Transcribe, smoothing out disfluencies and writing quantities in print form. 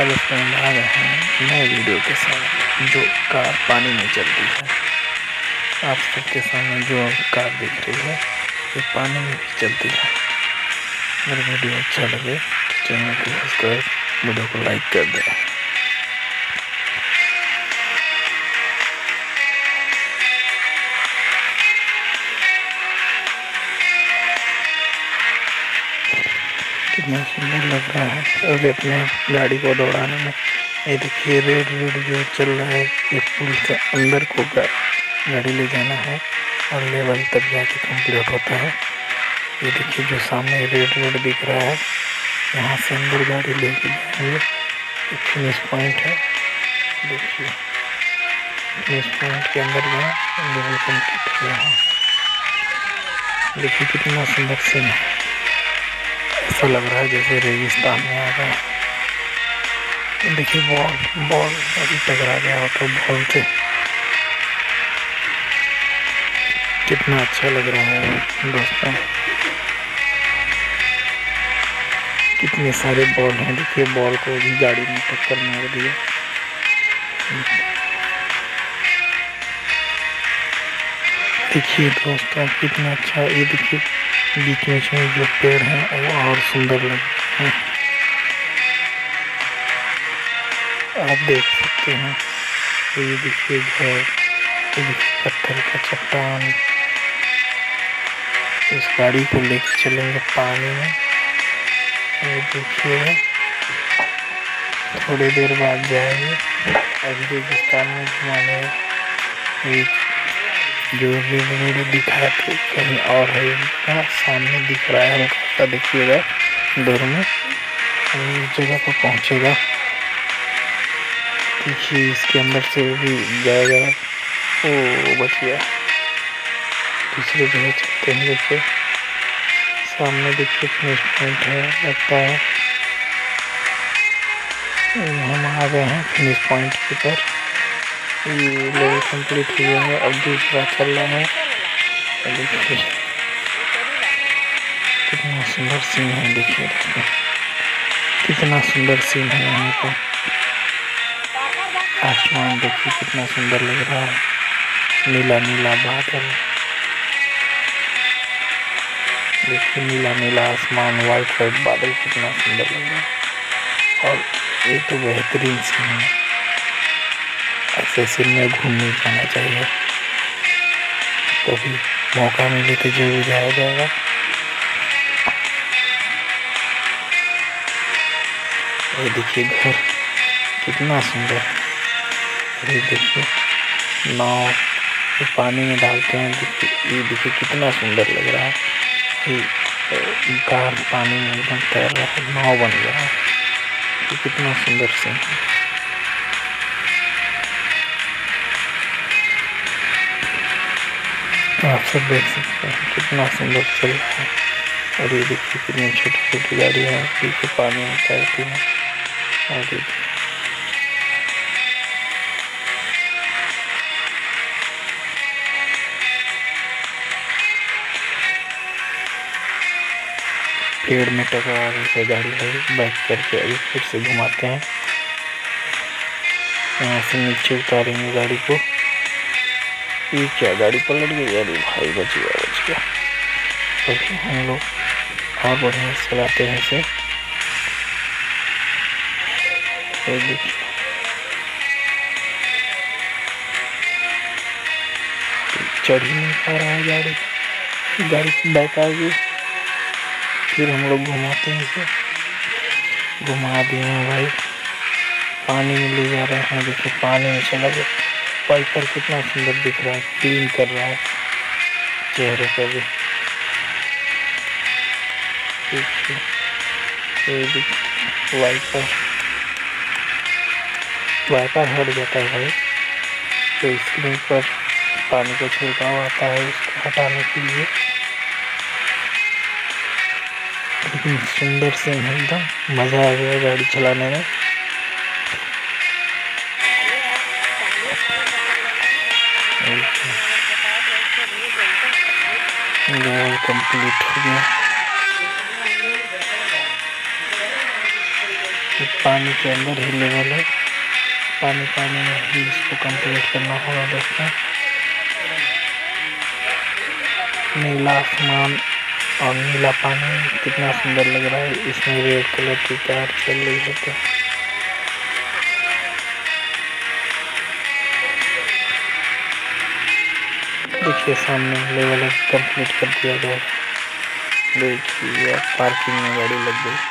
Hello friend, आ रहे हैं नए वीडियो के साथ जो कार पानी में चलती है। आप सबके सामने जो कार दिख रही है ये पानी में चलती है। मेरा वीडियो अच्छा लगे तो चैनल को सब्सक्राइब, वीडियो को लाइक कर दें। कितना सुंदर लग रहा है। अभी अपने गाड़ी को दौड़ाने में ये देखिए रेड जो चल रहा है, ये पुल के अंदर को गाड़ी ले जाना है और लेवल तक जाके कंप्लीट होता है। ये देखिए जो सामने रेड दिख रहा है, यहाँ से अंदर गाड़ी लेके जाएंगे। फिनिश पॉइंट है, देखिए फिनिश पॉइंट के अंदर गए, लेवल कंप्लीट किया है। देखिए कितना सुंदर सीन है, ऐसा लग रहा है जैसे रेगिस्तान में आ गया। देखिए बॉल अभी टकरा गया हो तो बॉल से कितना अच्छा लग रहा है। दोस्तों कितने सारे बॉल हैं, देखिए बॉल को भी गाड़ी में टक्कर मार दिया। देखिए दोस्तों कितना अच्छा, ये देखिए बीच बीच में जो पेड़ हैं वो और सुंदर लग रहे हैं। आप देख सकते हैं ये देखिए घर, ये देखिए पत्थर का चट्टान। इस गाड़ी को लेकर चलेंगे पानी में। ये देखिए थोड़ी देर बाद जाएंगे अभी रेगिस्तान में घुमाने। जो रेड दिखाया थे कहीं और है, इनका सामने दिख रहा है हल्का सा, देखिएगा दूर में इस जगह पर पहुँचेगा। देखिए इसके अंदर से भी जाएगा। ओ बच गया, दूसरे जगह चलते हैं। देखिए सामने देखिए फिनिश पॉइंट है, लगता है हम आ गए हैं फिनिश पॉइंट के ऊपर। ये लेवल कंप्लीट हुए हैं, अब दूसरा चल रहा है। देखिए कितना सुंदर सीन है, देखिए कितना सुंदर सीन है। यहाँ पर आसमान देखिए कितना सुंदर लग रहा है, नीला नीला बादल, देखिए नीला नीला आसमान, वाइट बादल, कितना सुंदर लग रहा है। और ये तो बेहतरीन सीन है, ऐसे सीन में घूमने जाना चाहिए। कभी मौका मिले तो जरूर जाया जाएगा। ये देखिए घर कितना सुंदर। ये देखिए नाव तो पानी में डालते हैं, देखिए ये देखिए कितना सुंदर लग रहा है। ये कार पानी में एकदम तैर रहा है, नाव बन रहा है, ये कितना सुंदर सीन है। आप सब देख सकते हैं कितना सुंदर चल रहा है। और ये देखिए कितनी छोटी छोटी गाड़ियाँ हैं, पीछे पानी में तैरती हैं। और पेड़ में टकराने से गाड़ी है, बैक करके अभी फिर से घुमाते हैं। यहाँ से नीचे उतारेंगे गाड़ी को। ये क्या गाड़ी पलट गई, अरे भाई बच गया। अभी हम लोग और बढ़िया चलाते हैं इसे। ये देखिए चढ़ ही नहीं पा रहा है गाड़ी बैक आ गई। फिर हम लोग घुमाते हैं इसे, घुमा दिए हैं भाई, पानी में ले जा रहे हैं। देखिए पानी में चला गया, वाइपर कितना सुंदर दिख रहा है, क्लीन कर रहा है चेहरे पर भी। देखिए वाइपर हट जाता है भाई, तो स्क्रीन पर पानी का छिड़काव आता है उसको हटाने के लिए। कितनी सुंदर से एकदम मज़ा आ गया गाड़ी चलाने में। लेवल कंप्लीट हो गया। पानी के अंदर ही लेवल है, पानी में ही इसको कंप्लीट करना होगा दोस्तों। नीला आसमान और नीला पानी कितना सुंदर लग रहा है, इसमें रेड कलर की कार चल रही है। तो देखिए सामने लेवल कंप्लीट कर दिया गया, देखिए पार्किंग में गाड़ी लग गई।